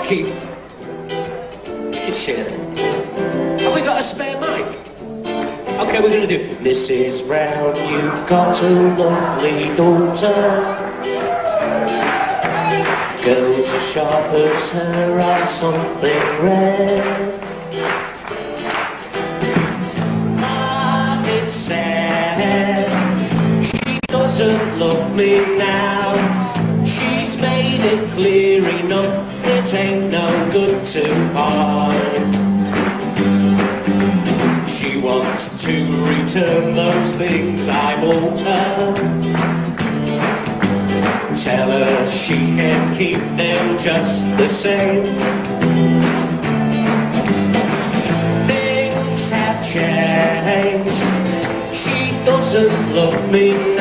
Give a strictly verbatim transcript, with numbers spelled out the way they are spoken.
mic, Keith. You can share. Have we got a spare mic? Okay, we're going to do Missus Brown, you've got a lovely daughter. Goes as sharp as her eye, something red. But it's sad, she doesn't love me now. She's made it clear enough, it ain't no good to hide. She wants to return those things I bought her. Tell her she can keep them just the same. Things have changed. She doesn't love me